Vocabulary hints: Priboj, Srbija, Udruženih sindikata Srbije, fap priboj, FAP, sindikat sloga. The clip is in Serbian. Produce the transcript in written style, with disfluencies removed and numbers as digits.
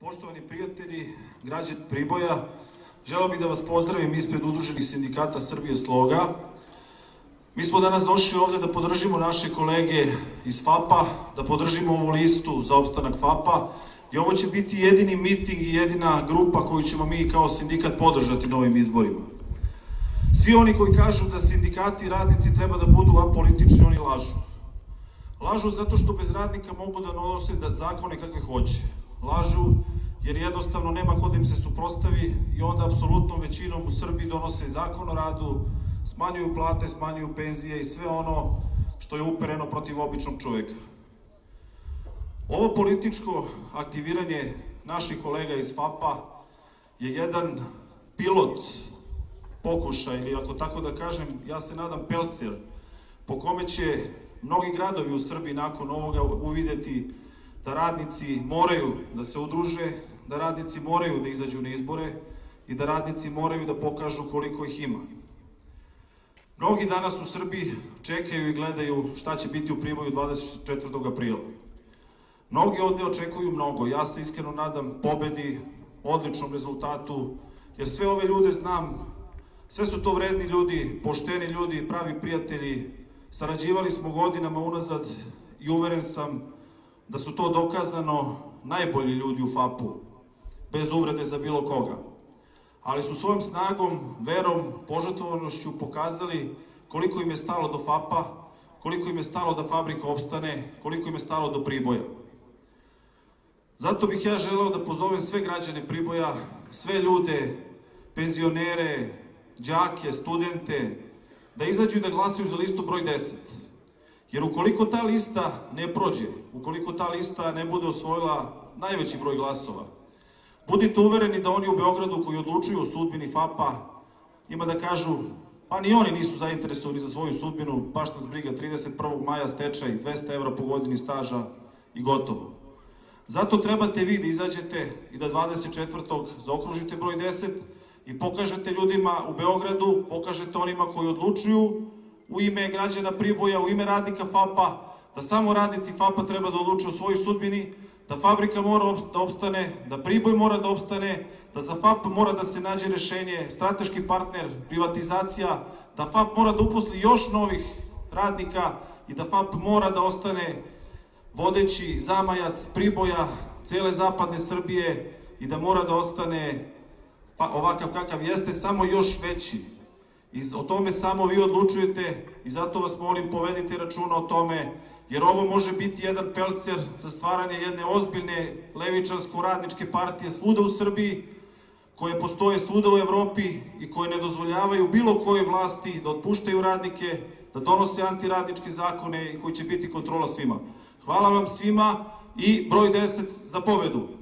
Poštovani prijatelji, građani Priboja, želeo bih da vas pozdravim ispred Udruženih sindikata Srbije Sloga. Mi smo danas došli ovde da podržimo naše kolege iz FAP-a, da podržimo ovu listu za opstanak FAP-a i ovo će biti jedini miting i jedina grupa koju ćemo mi kao sindikat podržati na ovim izborima. Svi oni koji kažu da sindikati i radnici treba da budu apolitični, oni lažu. Lažu zato što bez radnika mogu da donose zakone kakve hoće. Lažu jer jednostavno nema ko da im se suprotstavi i onda apsolutnom većinom u Srbiji donose zakon o radu, smanjuju plate, smanjuju penzije i sve ono što je upereno protiv običnog čoveka. Ovo političko aktiviranje naših kolega iz FAP-a je jedan pilot pokušaj, ili ako tako da kažem, ja se nadam pelcer, po kome će mnogi gradovi u Srbiji nakon ovoga uvideti da radnici moraju da se udruže, da radnici moraju da izađu na izbore i da radnici moraju da pokažu koliko ih ima. Mnogi danas u Srbiji čekaju i gledaju šta će biti u Priboju 24. aprila. Mnogi ovde očekuju mnogo, ja se iskreno nadam pobedi, odličnom rezultatu, jer sve ove ljude znam, sve su to vredni ljudi, pošteni ljudi, pravi prijatelji, sarađivali smo godinama unazad i uveren sam da su to dokazano najbolji ljudi u FAP-u, bez uvrede za bilo koga. Ali su svojom snagom, verom, požrtvovanošću pokazali koliko im je stalo do FAP-a, koliko im je stalo da fabrika opstane, koliko im je stalo do Priboja. Zato bih ja želeo da pozovem sve građane Priboja, sve ljude, penzionere, đake, studente, da izađu i da glasaju za listu broj 10. Jer ukoliko ta lista ne prođe, ukoliko ta lista ne bude osvojila najveći broj glasova, budite uvereni da oni u Beogradu koji odlučuju o sudbini FAP-a ima da kažu pa ni oni nisu zainteresovani za svoju sudbinu, baš nas briga, 31. maja stečaj, 200 evra po godini staža i gotovo. Zato trebate vi da izađete i da 24. zaokružite broj 10 i pokažete ljudima u Beogradu, pokažete onima koji odlučuju u ime građana Priboja, u ime radnika FAP-a, da samo radnici FAP-a treba da odluče o svojoj sudbini, da fabrika mora da opstane, da Priboj mora da opstane, da za FAP mora da se nađe rešenje, strateški partner, privatizacija, da FAP mora da uposli još novih radnika i da FAP mora da ostane vodeći zamajac Priboja, cele zapadne Srbije i da mora da ostane ovakav kakav jeste, samo još veći. O tome samo vi odlučujete i zato vas molim, povedite računa o tome, jer ovo može biti jedan pelcer za stvaranje jedne ozbiljne levičarsko-radničke partije svuda u Srbiji, koje postoje svuda u Evropi i koje ne dozvoljavaju bilo koje vlasti da otpuštaju radnike, da donose antiradničke zakone i koji će biti kontrola svima. Hvala vam svima i broj 10 za pobedu.